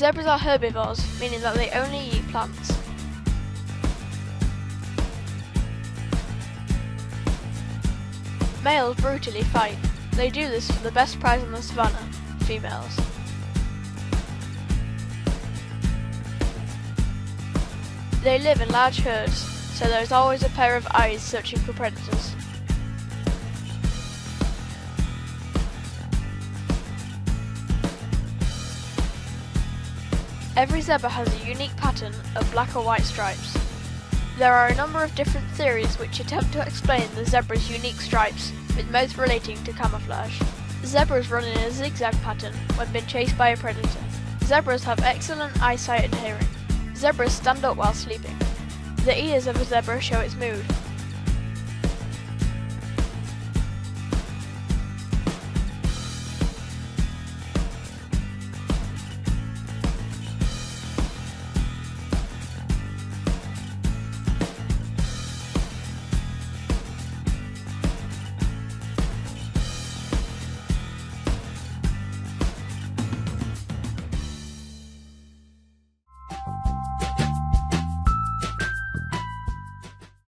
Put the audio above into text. Zebras are herbivores, meaning that they only eat plants. Males brutally fight. They do this for the best prize on the savannah, females. They live in large herds, so there is always a pair of eyes searching for predators. Every zebra has a unique pattern of black or white stripes. There are a number of different theories which attempt to explain the zebra's unique stripes, with most relating to camouflage. Zebras run in a zigzag pattern when being chased by a predator. Zebras have excellent eyesight and hearing. Zebras stand up while sleeping. The ears of a zebra show its mood.